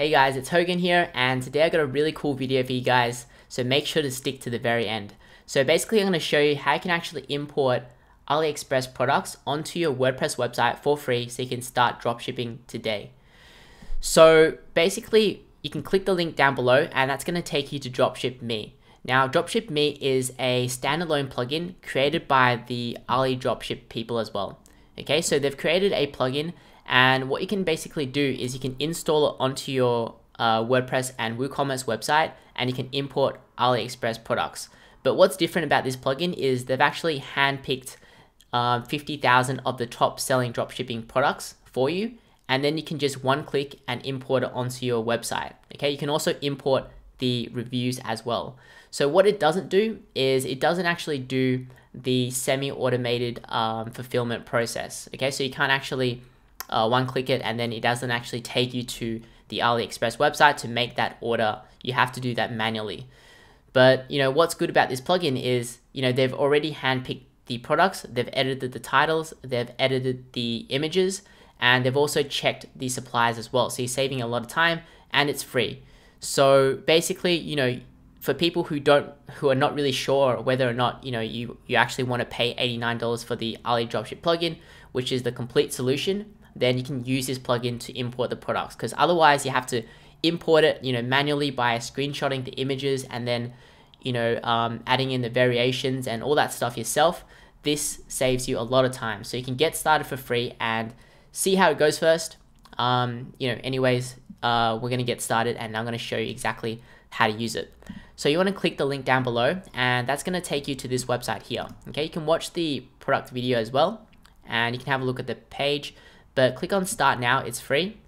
Hey guys, it's Hogan here, and today I got a really cool video for you guys, so make sure to stick to the very end. So basically I'm going to show you how you can actually import AliExpress products onto your WordPress website for free so you can start dropshipping today. So basically you can click the link down below and that's going to take you to DropshipMe. Now DropshipMe is a standalone plugin created by the AliDropship people as well. Okay, so they've created a plugin. And what you can basically do is you can install it onto your WordPress and WooCommerce website, and you can import AliExpress products. But what's different about this plugin is they've actually handpicked 50,000 of the top selling dropshipping products for you. And then you can just one click and import it onto your website. Okay, you can also import the reviews as well. So what it doesn't do is it doesn't actually do the semi-automated fulfillment process. Okay, so you can't actually one click it and then it doesn't actually take you to the AliExpress website to make that order. You have to do that manually. But you know what's good about this plugin is, you know, they've already handpicked the products, they've edited the titles, they've edited the images, and they've also checked the suppliers as well. So you're saving a lot of time and it's free. So basically, you know, for people who are not really sure whether or not, you know, you actually want to pay $89 for the AliDropship plugin, which is the complete solution, then you can use this plugin to import the products, because otherwise you have to import it, you know, manually by screenshotting the images and then, you know, adding in the variations and all that stuff yourself. This saves you a lot of time. So you can get started for free and see how it goes first. You know, anyways, we're going to get started and I'm going to show you exactly how to use it. So you want to click the link down below and that's going to take you to this website here. Okay, you can watch the product video as well and you can have a look at the page. But click on start now, it's free.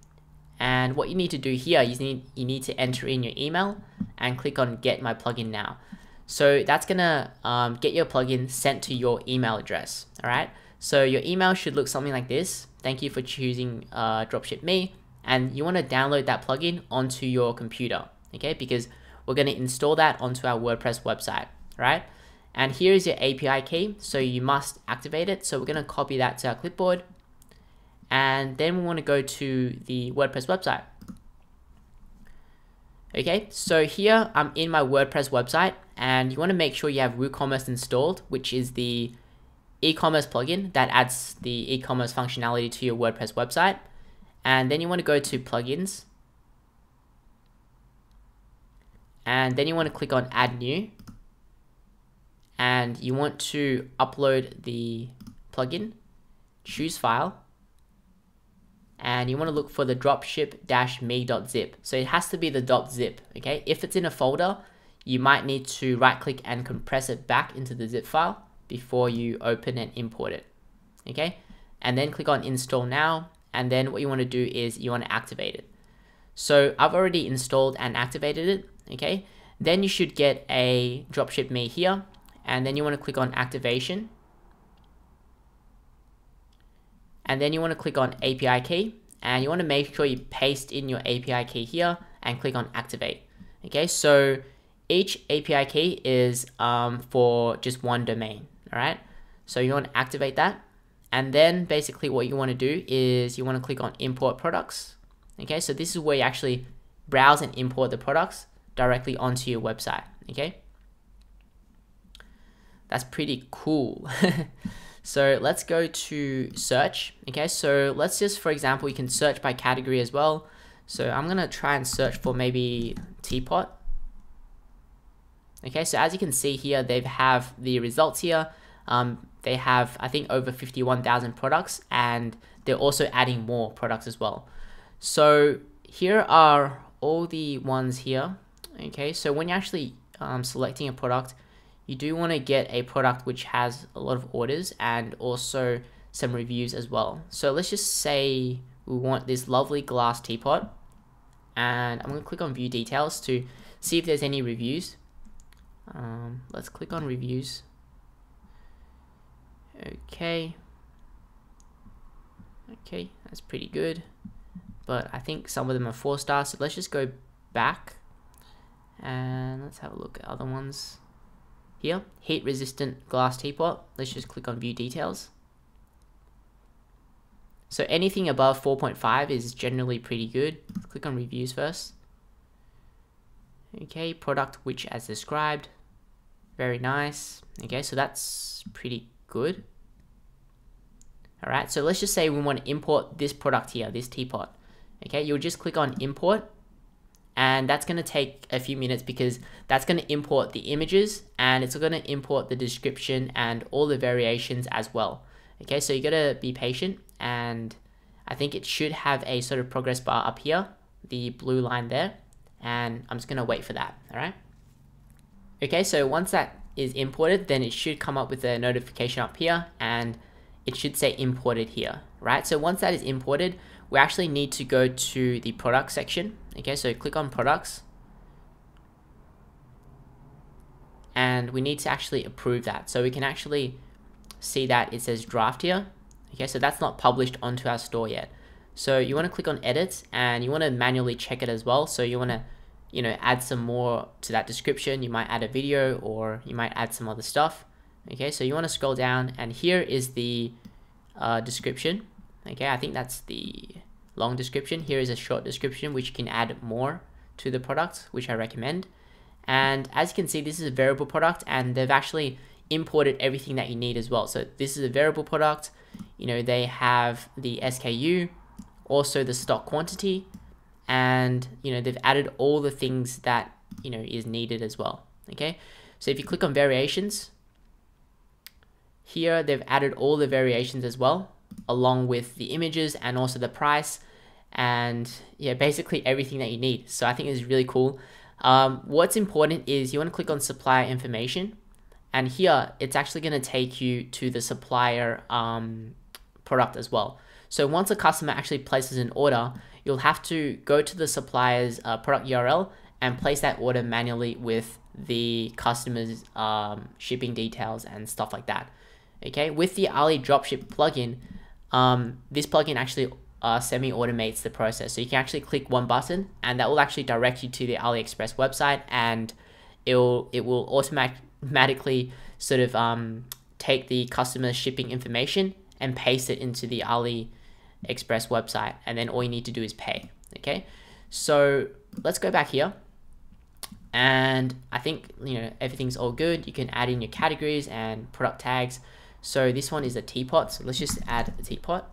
And what you need to do here is you need to enter in your email and click on get my plugin now. So that's gonna get your plugin sent to your email address. All right, so your email should look something like this. Thank you for choosing DropshipMe. And you want to download that plugin onto your computer, okay, because we're going to install that onto our WordPress website, right? And here is your API key, so you must activate it. So we're going to copy that to our clipboard. And then we want to go to the WordPress website. Okay, so here I'm in my WordPress website and you want to make sure you have WooCommerce installed, which is the e-commerce plugin that adds the e-commerce functionality to your WordPress website. And then you want to go to plugins. And then you want to click on add new. And you want to upload the plugin, choose file. And you want to look for the dropship-me.zip. So it has to be the .zip, okay? If it's in a folder, you might need to right-click and compress it back into the zip file before you open and import it, okay? And then click on install now, and then what you want to do is you want to activate it. So I've already installed and activated it, okay? Then you should get a DropshipMe here, and then you want to click on activation. And then you want to click on API key and you want to make sure you paste in your API key here and click on activate. Okay, so each API key is for just one domain. All right, so you want to activate that. And then basically what you want to do is you want to click on import products. Okay, so this is where you actually browse and import the products directly onto your website. Okay, that's pretty cool. So let's go to search. Okay, so let's just, for example, you can search by category as well. So I'm gonna try and search for maybe teapot. Okay, so as you can see here, they have the results here. They have, I think, over 51,000 products, and they're also adding more products as well. So here are all the ones here. Okay, so when you're actually selecting a product, you do want to get a product which has a lot of orders and also some reviews as well. So let's just say we want this lovely glass teapot, and I'm going to click on view details to see if there's any reviews. Let's click on reviews. Okay, that's pretty good, but I think some of them are 4 stars. So let's just go back and let's have a look at other ones. Here, heat resistant glass teapot. Let's just click on view details. So anything above 4.5 is generally pretty good. Let's click on reviews first. Okay, product which as described. Very nice. Okay, so that's pretty good. All right, so let's just say we want to import this product here, this teapot. Okay, you'll just click on import, and that's going to take a few minutes because that's going to import the images and it's going to import the description and all the variations as well. Okay, so you got to be patient, and I think it should have a sort of progress bar up here, the blue line there, and I'm just going to wait for that. All right. Okay, so once that is imported, then it should come up with a notification up here and it should say imported here, right? So once that is imported, we actually need to go to the product section. Okay, so click on products. And we need to actually approve that. So we can actually see that it says draft here. Okay, so that's not published onto our store yet. So you want to click on edits and you want to manually check it as well. So you want to, you know, add some more to that description. You might add a video or you might add some other stuff. Okay, so you want to scroll down, and here is the description. Okay, I think that's the long description. Here is a short description, which can add more to the product, which I recommend. And as you can see, this is a variable product, and they've actually imported everything that you need as well. So this is a variable product. You know, they have the SKU, also the stock quantity, and, you know, they've added all the things that, you know, is needed as well. Okay, so if you click on variations, here they've added all the variations as well, along with the images and also the price, and yeah, basically everything that you need. So I think it's really cool. What's important is you want to click on supplier information, and here it's actually going to take you to the supplier product as well. So once a customer actually places an order, you'll have to go to the supplier's product URL and place that order manually with the customer's shipping details and stuff like that. Okay, with the AliDropship plugin, this plugin actually semi-automates the process. So you can actually click one button and that will actually direct you to the AliExpress website, and it will automatically sort of take the customer's shipping information and paste it into the AliExpress website. And then all you need to do is pay. Okay, so let's go back here. And I think, you know, everything's all good. You can add in your categories and product tags. So this one is a teapot. So let's just add a teapot.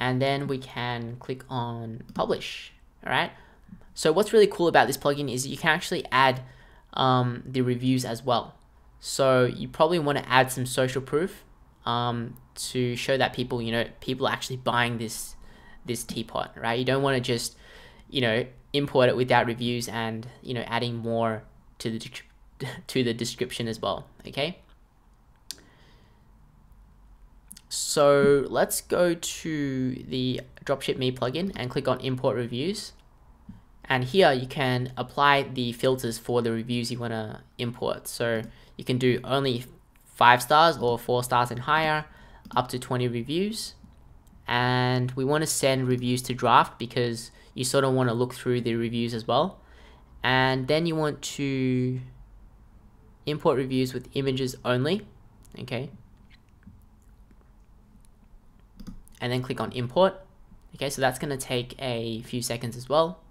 And then we can click on publish. All right. So what's really cool about this plugin is you can actually add the reviews as well. So you probably want to add some social proof to show that people, you know, people are actually buying this teapot, right? You don't want to just, you know, import it without reviews and, you know, adding more to the description as well. Okay, so let's go to the DropshipMe plugin and click on import reviews, and here you can apply the filters for the reviews you want to import. So you can do only 5 stars or 4 stars and higher, up to 20 reviews. And we want to send reviews to draft because you sort of want to look through the reviews as well. And then you want to import reviews with images only. Okay. And then click on import. Okay, so that's going to take a few seconds as well.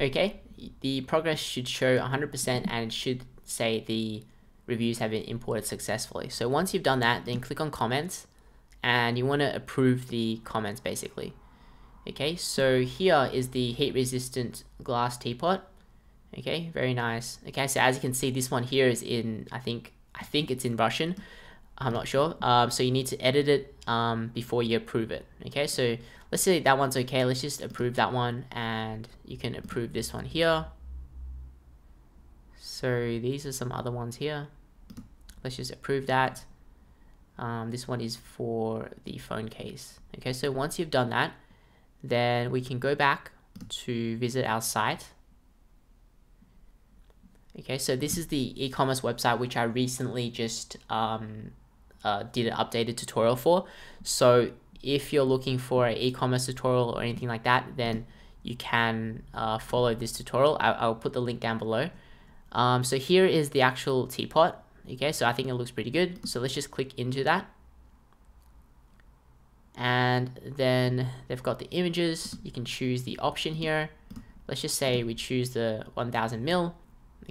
Okay, the progress should show 100% and it should say the reviews have been imported successfully. So once you've done that, then click on comments. And you want to approve the comments basically. Okay, so here is the heat resistant glass teapot. Okay, very nice. Okay, so as you can see, this one here is in, I think it's in Russian. I'm not sure. So you need to edit it before you approve it. Okay, so let's say that one's okay. Let's just approve that one, and you can approve this one here. So these are some other ones here. Let's just approve that. This one is for the phone case. Okay, so once you've done that, then we can go back to visit our site. Okay, so this is the e-commerce website, which I recently just did an updated tutorial for. So if you're looking for an e-commerce tutorial or anything like that, then you can follow this tutorial. I'll put the link down below. So here is the actual teapot. Okay, so I think it looks pretty good. So let's just click into that. and then they've got the images. You can choose the option here. Let's just say we choose the 1000 mil.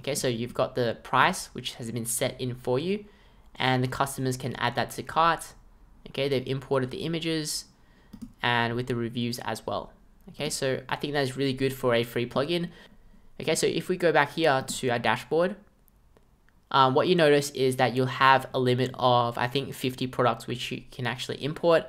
Okay, so you've got the price, which has been set in for you, and the customers can add that to cart. Okay, they've imported the images and with the reviews as well. Okay, so I think that's really good for a free plugin. Okay, so if we go back here to our dashboard, what you notice is that you'll have a limit of, I think, 50 products which you can actually import.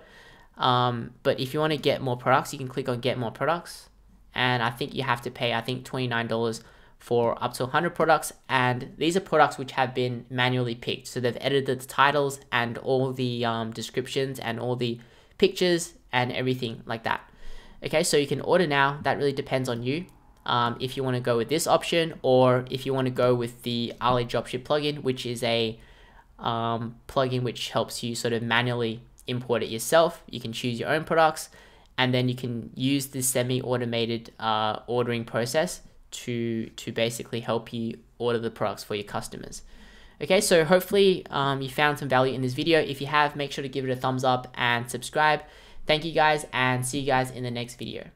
But if you want to get more products, you can click on get more products. And I think you have to pay, I think, $29 for up to 100 products. And these are products which have been manually picked. So they've edited the titles and all the descriptions and all the pictures and everything like that. Okay, so you can order now. That really depends on you. If you want to go with this option, or if you want to go with the AliDropship plugin, which is a plugin which helps you sort of manually import it yourself. You can choose your own products, and then you can use this semi-automated ordering process to basically help you order the products for your customers. Okay, so hopefully you found some value in this video. If you have, make sure to give it a thumbs up and subscribe. Thank you guys, and see you guys in the next video.